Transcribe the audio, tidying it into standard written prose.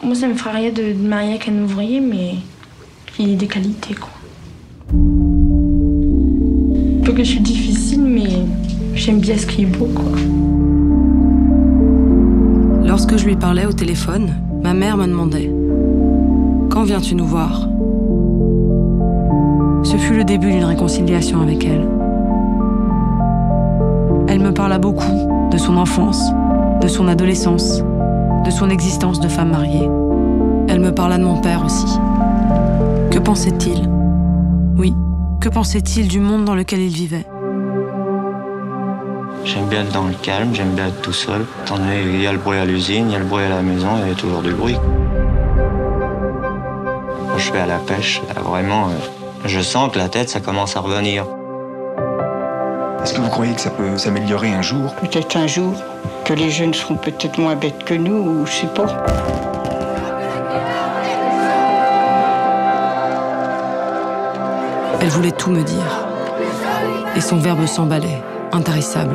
Moi, ça me ferait rien de me marier avec un ouvrier, mais qu'il ait des qualités, quoi. Plutôt que je suis difficile, mais j'aime bien ce qui est beau, quoi. Lorsque je lui parlais au téléphone, ma mère me demandait « Quand viens-tu nous voir ?» Ce fut le début d'une réconciliation avec elle. Elle me parla beaucoup de son enfance, de son adolescence, de son existence de femme mariée. Elle me parla de mon père aussi. Que pensait-il? Oui, que pensait-il du monde dans lequel il vivait? J'aime bien être dans le calme, j'aime bien être tout seul. Il y a le bruit à l'usine, il y a le bruit à la maison, il y a toujours du bruit. Quand je vais à la pêche, là, vraiment, je sens que la tête, ça commence à revenir. Est-ce que vous croyez que ça peut s'améliorer un jour? Peut-être un jour, que les jeunes seront peut-être moins bêtes que nous, ou je sais pas. Elle voulait tout me dire, et son verbe s'emballait, intarissable.